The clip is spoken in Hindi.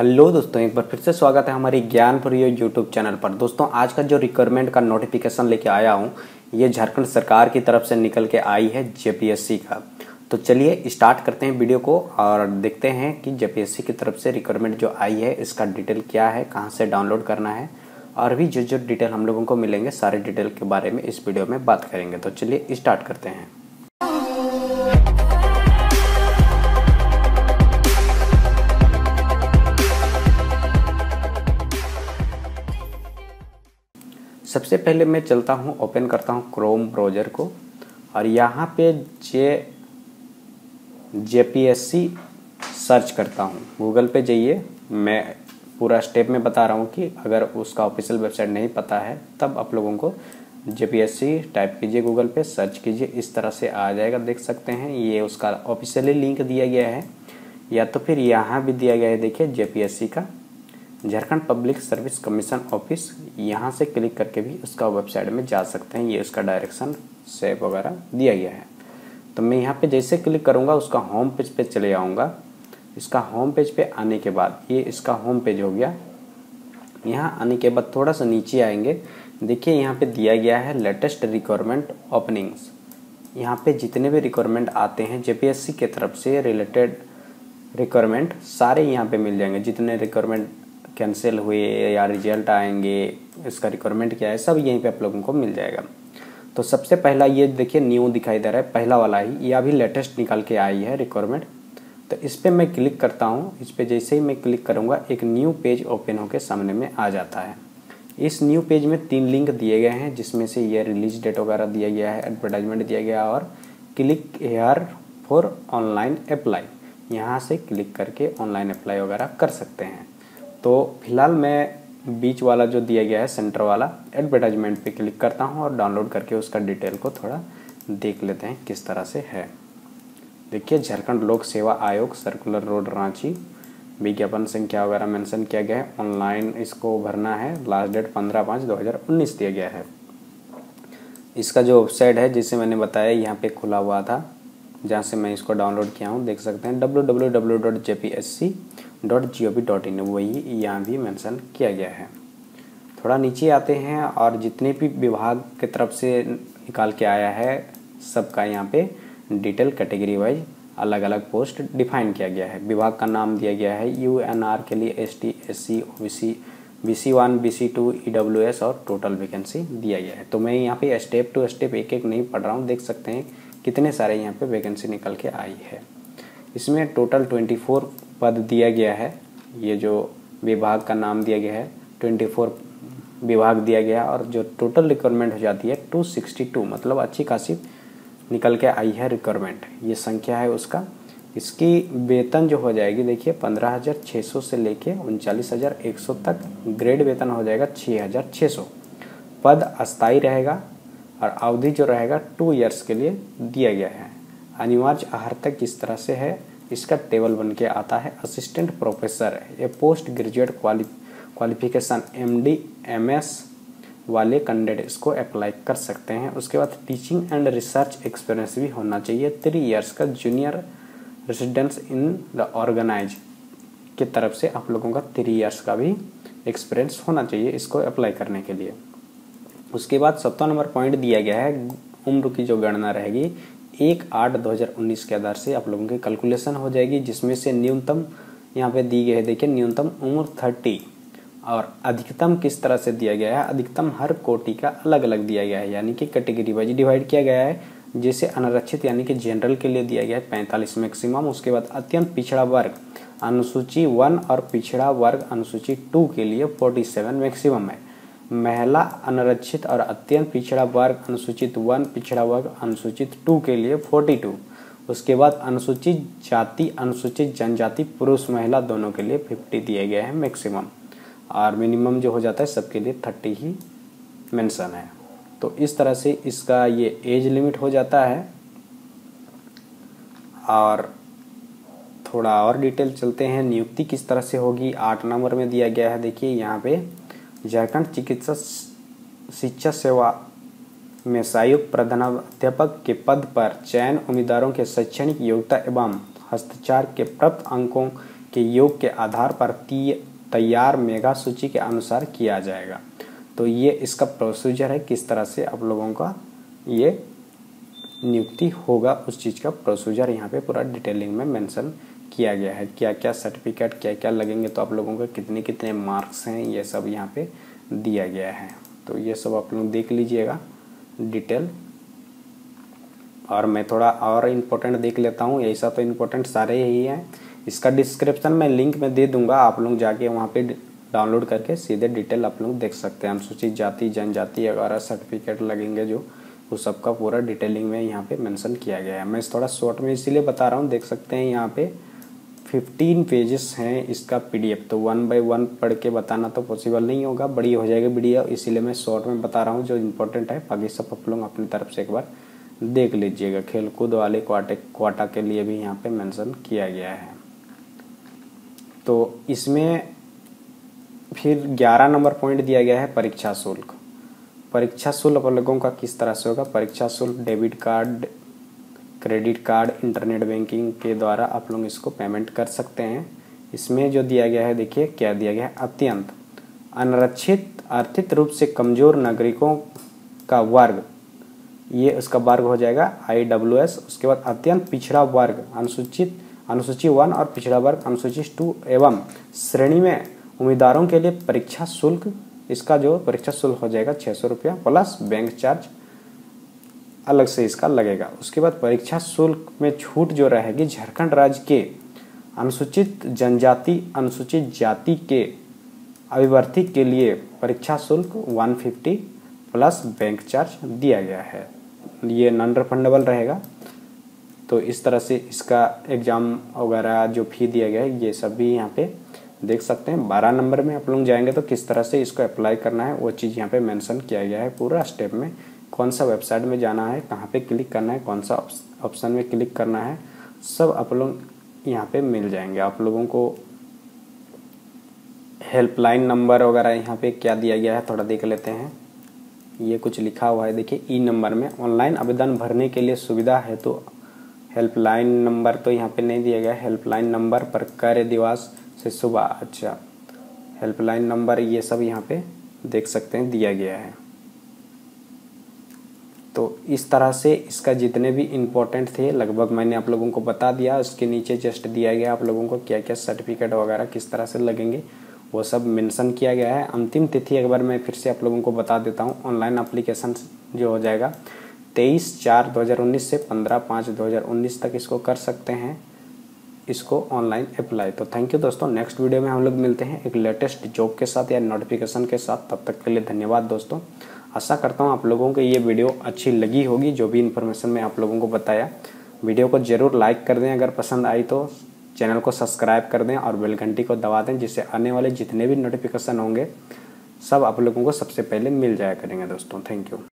हेलो दोस्तों, एक बार फिर से स्वागत है हमारी ज्ञान4यू यूट्यूब चैनल पर। दोस्तों, आज का जो रिक्वायरमेंट का नोटिफिकेशन लेके आया हूँ ये झारखंड सरकार की तरफ से निकल के आई है जेपीएससी का। तो चलिए स्टार्ट करते हैं वीडियो को और देखते हैं कि जेपीएससी की तरफ से रिक्वायरमेंट जो आई है इसका डिटेल क्या है, कहाँ से डाउनलोड करना है और भी जो डिटेल हम लोगों को मिलेंगे सारे डिटेल के बारे में इस वीडियो में बात करेंगे। तो चलिए स्टार्ट करते हैं। सबसे पहले मैं चलता हूं, ओपन करता हूं क्रोम ब्राउज़र को और यहां पे जेपीएससी सर्च करता हूं। गूगल पे जाइए, मैं पूरा स्टेप में बता रहा हूं कि अगर उसका ऑफिशियल वेबसाइट नहीं पता है तब आप लोगों को जेपीएससी टाइप कीजिए, गूगल पे सर्च कीजिए, इस तरह से आ जाएगा। देख सकते हैं ये उसका ऑफिशियली लिंक दिया गया है या तो फिर यहाँ भी दिया गया है। देखिए जेपीएससी का Jharkhand public service commission office, यहाँ से क्लिक करके भी उसका वेबसाइट में जा सकते हैं। ये उसका डायरेक्शन शेप वगैरह दिया गया है। तो मैं यहाँ पे जैसे क्लिक करूँगा उसका होम पेज पे चले आऊँगा। इसका होम पेज पे आने के बाद ये इसका होम पेज हो गया। यहाँ आने के बाद थोड़ा सा नीचे आएंगे, देखिए यहाँ पर दिया गया है लेटेस्ट रिक्वायरमेंट ओपनिंग्स। यहाँ पर जितने भी रिक्वायरमेंट आते हैं जेपीएससी के तरफ से रिलेटेड रिक्वायरमेंट सारे यहाँ पर मिल जाएंगे। जितने रिक्वायरमेंट कैंसिल हुए या रिजल्ट आएंगे, इसका रिक्वायरमेंट क्या है, सब यहीं पे आप लोगों को मिल जाएगा। तो सबसे पहला ये देखिए न्यू दिखाई दे रहा है, पहला वाला ही, या भी लेटेस्ट निकाल के आई है रिक्वायरमेंट। तो इस पर मैं क्लिक करता हूँ। इस पर जैसे ही मैं क्लिक करूँगा एक न्यू पेज ओपन होकर सामने में आ जाता है। इस न्यू पेज में 3 लिंक दिए गए हैं जिसमें से ये रिलीज डेट वगैरह दिया गया है, एडवर्टाइजमेंट दिया गया और click here for online apply, यहाँ से क्लिक करके ऑनलाइन अप्लाई वगैरह कर सकते हैं। तो फिलहाल मैं बीच वाला जो दिया गया है सेंटर वाला एडवर्टाइजमेंट पे क्लिक करता हूँ और डाउनलोड करके उसका डिटेल को थोड़ा देख लेते हैं किस तरह से है। देखिए झारखंड लोक सेवा आयोग, सर्कुलर रोड रांची, विज्ञापन संख्या वगैरह मेंशन किया गया है। ऑनलाइन इसको भरना है, लास्ट डेट 15/5/2019 दिया गया है। इसका जो वेबसाइट है जिसे मैंने बताया यहाँ पर खुला हुआ था, जहाँ से मैं इसको डाउनलोड किया हूँ, देख सकते हैं www.jpsc.gov.in, वही यहाँ भी मेंशन किया गया है। थोड़ा नीचे आते हैं और जितने भी विभाग की तरफ से निकाल के आया है सबका यहाँ पे डिटेल कैटेगरी वाइज अलग अलग पोस्ट डिफाइन किया गया है। विभाग का नाम दिया गया है, यूएनआर के लिए ST, SC, OBC, BC1, BC2, EWS और टोटल वैकेंसी दिया गया है। तो मैं यहाँ पे स्टेप टू स्टेप एक एक नहीं पढ़ रहा हूँ, देख सकते हैं कितने सारे यहाँ पे वैकेंसी निकल के आई है। इसमें टोटल 24 पद दिया गया है। ये जो विभाग का नाम दिया गया है 24 विभाग दिया गया और जो टोटल रिक्वायरमेंट हो जाती है 262, मतलब अच्छी खासी निकल के आई है रिक्वायरमेंट। ये संख्या है उसका। इसकी वेतन जो हो जाएगी, देखिए 15,600 से लेके 39,100 तक ग्रेड वेतन हो जाएगा 6,600। पद अस्थायी रहेगा और अवधि जो रहेगा 2 इयर्स के लिए दिया गया है। अनिवार्य आहर तक किस तरह से है, इसका टेबल बन के आता है। असिस्टेंट प्रोफेसर है, ये post graduate qualification MD MS वाले कैंडिडेट इसको अप्लाई कर सकते हैं। उसके बाद टीचिंग एंड रिसर्च एक्सपीरियंस भी होना चाहिए 3 इयर्स का। Junior residence in the organise की तरफ से आप लोगों का 3 इयर्स का भी एक्सपीरियंस होना चाहिए इसको अप्लाई करने के लिए। उसके बाद 17 नंबर पॉइंट दिया गया है, उम्र की जो गणना रहेगी 1/8/2019 के आधार से आप लोगों की कैलकुलेशन हो जाएगी, जिसमें से न्यूनतम यहाँ पे दी गई है। देखिए न्यूनतम उम्र 30 और अधिकतम किस तरह से दिया गया है, अधिकतम हर कोटि का अलग अलग दिया गया है, यानी कि कैटेगरी वाइज डिवाइड किया गया है। जैसे अनारक्षित यानी कि जनरल के लिए दिया गया है 45 मैक्सिमम। उसके बाद अत्यंत पिछड़ा वर्ग अनुसूची 1 और पिछड़ा वर्ग अनुसूची 2 के लिए 47 मैक्सिमम है। महिला अनारक्षित और अत्यंत पिछड़ा वर्ग अनुसूचित 1, पिछड़ा वर्ग अनुसूचित 2 के लिए 42। उसके बाद अनुसूचित जाति, अनुसूचित जनजाति, पुरुष महिला दोनों के लिए 50 दिए गए हैं मैक्सिमम, और मिनिमम जो हो जाता है सबके लिए 30 ही मेंशन है। तो इस तरह से इसका ये एज लिमिट हो जाता है। और थोड़ा और डिटेल चलते हैं, नियुक्ति किस तरह से होगी 8 नंबर में दिया गया है। देखिए यहाँ पे झारखंड चिकित्सा शिक्षा सेवा में सहायक प्रधानाध्यापक के पद पर चयन उम्मीदवारों के शैक्षणिक योग्यता एवं हस्ताक्षर के प्राप्त अंकों के योग के आधार पर तैयार मेगा सूची के अनुसार किया जाएगा। तो ये इसका प्रोसीजर है, किस तरह से आप लोगों का ये नियुक्ति होगा उस चीज़ का प्रोसीजर यहाँ पे पूरा डिटेलिंग में मेंशन किया गया है, क्या क्या सर्टिफिकेट क्या क्या लगेंगे, तो आप लोगों के कितने कितने मार्क्स हैं, ये सब यहाँ पे दिया गया है। तो ये सब आप लोग देख लीजिएगा डिटेल। और मैं थोड़ा और इम्पोर्टेंट देख लेता हूँ, ऐसा तो इम्पोर्टेंट सारे ही हैं। इसका डिस्क्रिप्शन में लिंक में दे दूंगा, आप लोग जाके वहाँ पे डाउनलोड करके सीधे डिटेल आप लोग देख सकते हैं। अनुसूचित जाति जनजाति वगैरह सर्टिफिकेट लगेंगे जो, उस सब का पूरा डिटेलिंग में यहाँ पे मेंशन किया गया है। मैं थोड़ा शॉर्ट में इसीलिए बता रहा हूँ, देख सकते हैं यहाँ पे 15 पेजेस हैं इसका PDF। तो 1 बाय 1 पढ़ के बताना तो पॉसिबल नहीं होगा, बड़ी हो जाएगी वीडियो, इसीलिए मैं शॉर्ट में बता रहा हूँ जो इम्पोर्टेंट है। बाकी सब आप लोग अपनी तरफ से एक बार देख लीजिएगा। खेलकूद वाले क्वाटा के लिए भी यहाँ पे मेंशन किया गया है। तो इसमें फिर 11 नंबर पॉइंट दिया गया है परीक्षा शुल्क। परीक्षा शुल्क आप लोगों का किस तरह से होगा, परीक्षा शुल्क debit card, credit card, internet banking के द्वारा आप लोग इसको पेमेंट कर सकते हैं। इसमें जो दिया गया है, देखिए क्या दिया गया है, अत्यंत अनरक्षित आर्थिक रूप से कमजोर नागरिकों का वर्ग, ये उसका वर्ग हो जाएगा IWS। उसके बाद अत्यंत पिछड़ा वर्ग अनुसूची 1 और पिछड़ा वर्ग अनुसूची 2 एवं श्रेणी में उम्मीदवारों के लिए परीक्षा शुल्क, इसका जो परीक्षा शुल्क हो जाएगा 600 रुपया प्लस बैंक चार्ज अलग से इसका लगेगा। उसके बाद परीक्षा शुल्क में छूट जो रहेगी झारखंड राज्य के अनुसूचित जनजाति अनुसूचित जाति के अभिवर्ती के लिए परीक्षा शुल्क 150 प्लस बैंक चार्ज दिया गया है, ये नॉन रिफंडेबल रहेगा। तो इस तरह से इसका एग्ज़ाम वगैरह जो फी दिया गया है ये सब भी यहाँ पे देख सकते हैं। 12 नंबर में आप लोग जाएंगे तो किस तरह से इसको अप्लाई करना है वो चीज़ यहाँ पे मेंशन किया गया है पूरा स्टेप में, कौन सा वेबसाइट में जाना है, कहाँ पे क्लिक करना है, कौन सा ऑप्शन में क्लिक करना है, सब आप लोग यहाँ पे मिल जाएंगे। आप लोगों को हेल्पलाइन नंबर वगैरह यहाँ पे क्या दिया गया है थोड़ा देख लेते हैं। ये कुछ लिखा हुआ है, देखिए ई नंबर में ऑनलाइन आवेदन भरने के लिए सुविधा है, तो हेल्पलाइन नंबर तो यहाँ पे नहीं दिया गया। हेल्पलाइन नंबर पर कार्य दिवस से सुबह, अच्छा हेल्पलाइन नंबर ये सब यहाँ पे देख सकते हैं दिया गया है। तो इस तरह से इसका जितने भी इम्पोर्टेंट थे लगभग मैंने आप लोगों को बता दिया। उसके नीचे जस्ट दिया गया आप लोगों को क्या क्या सर्टिफिकेट वगैरह किस तरह से लगेंगे वो सब मेंशन किया गया है। अंतिम तिथि एक बार मैं फिर से आप लोगों को बता देता हूँ, ऑनलाइन एप्लीकेशन जो हो जाएगा 23/4/2019 से 15/5/2019 तक इसको कर सकते हैं, इसको ऑनलाइन अप्लाई। तो थैंक यू दोस्तों, नेक्स्ट वीडियो में हम लोग मिलते हैं एक लेटेस्ट जॉब के साथ या नोटिफिकेशन के साथ। तब तक के लिए धन्यवाद दोस्तों। आशा करता हूँ आप लोगों को ये वीडियो अच्छी लगी होगी, जो भी इन्फॉर्मेशन मैं आप लोगों को बताया। वीडियो को ज़रूर लाइक कर दें, अगर पसंद आई तो चैनल को सब्सक्राइब कर दें और बेल घंटी को दबा दें, जिससे आने वाले जितने भी नोटिफिकेशन होंगे सब आप लोगों को सबसे पहले मिल जाया करेंगे दोस्तों। Thank you.